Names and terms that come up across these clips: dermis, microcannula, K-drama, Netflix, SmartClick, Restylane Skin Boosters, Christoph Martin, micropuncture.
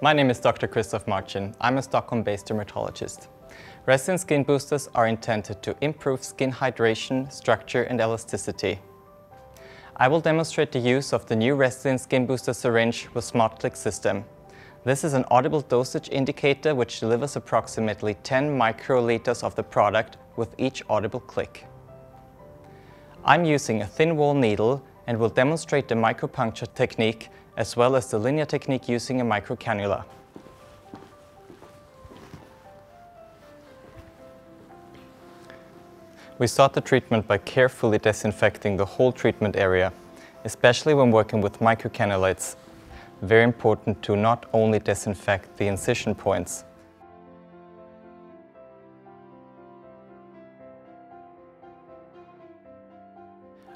My name is Dr. Christoph Martin. I'm a Stockholm-based dermatologist. Restylane Skin Boosters are intended to improve skin hydration, structure and elasticity. I will demonstrate the use of the new Restylane Skin Booster syringe with SmartClick system. This is an audible dosage indicator which delivers approximately 10 microliters of the product with each audible click. I'm using a thin wall needle and will demonstrate the micropuncture technique as well as the linear technique using a microcannula. We start the treatment by carefully disinfecting the whole treatment area, especially when working with microcannula. It's very important to not only disinfect the incision points.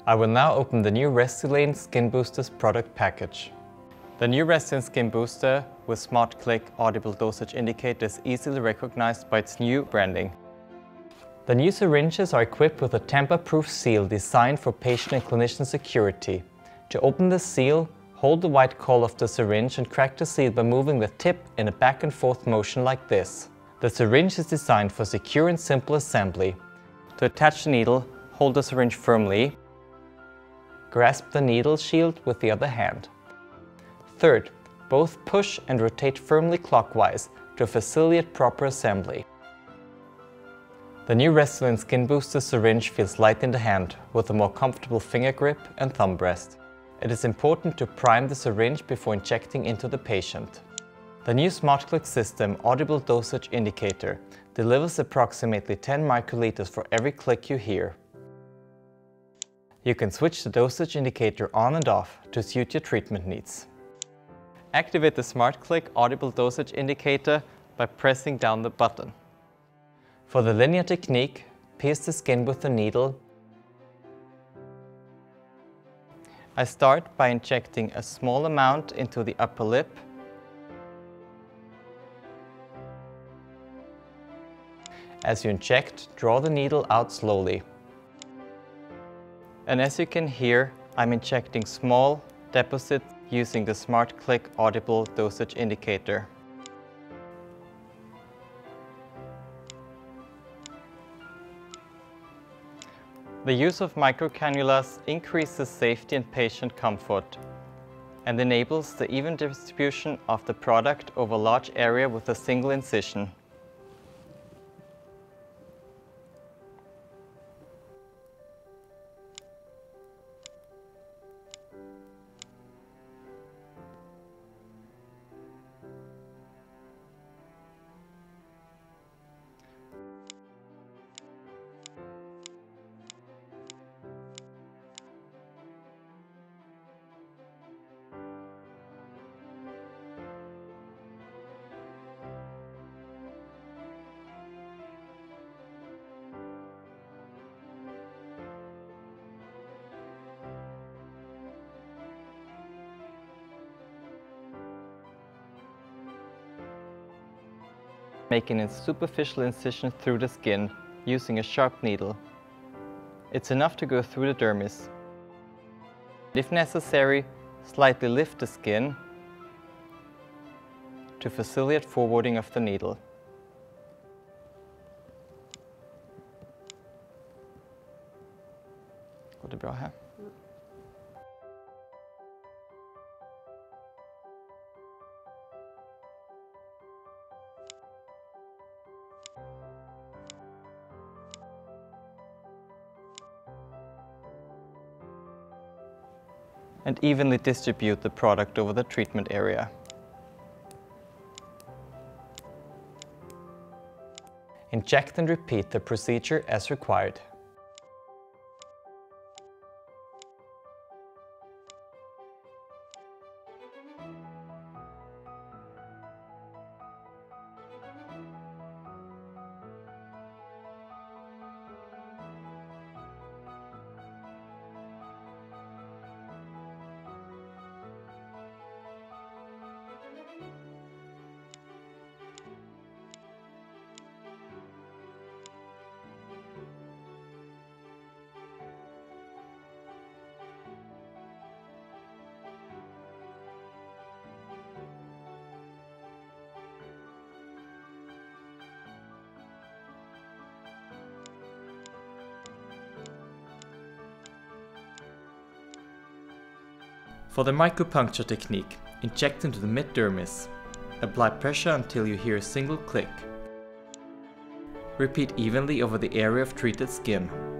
I will now open the new Restylane Skin Boosters product package. The new Restylane Skin Booster with SmartClick audible dosage indicator is easily recognized by its new branding. The new syringes are equipped with a tamper-proof seal designed for patient and clinician security. To open the seal, hold the white collar of the syringe and crack the seal by moving the tip in a back and forth motion like this. The syringe is designed for secure and simple assembly. To attach the needle, hold the syringe firmly. Grasp the needle shield with the other hand. Third, both push and rotate firmly clockwise to facilitate proper assembly. The new Restylane Skin Booster syringe feels light in the hand, with a more comfortable finger grip and thumb rest. It is important to prime the syringe before injecting into the patient. The new SmartClick system audible dosage indicator delivers approximately 10 microliters for every click you hear. You can switch the dosage indicator on and off to suit your treatment needs. Activate the SmartClick audible dosage indicator by pressing down the button. For the linear technique, pierce the skin with the needle. I start by injecting a small amount into the upper lip . As you inject, draw the needle out slowly. And as you can hear, I'm injecting small deposits using the SmartClick audible dosage indicator. The use of microcannulas increases safety and patient comfort and enables the even distribution of the product over a large area with a single incision. Making a superficial incision through the skin using a sharp needle. It's enough to go through the dermis. If necessary, slightly lift the skin to facilitate forwarding of the needle. Går det bra här? And evenly distribute the product over the treatment area. Inject and repeat the procedure as required. For the micropuncture technique, inject into the mid-dermis. Apply pressure until you hear a single click. Repeat evenly over the area of treated skin.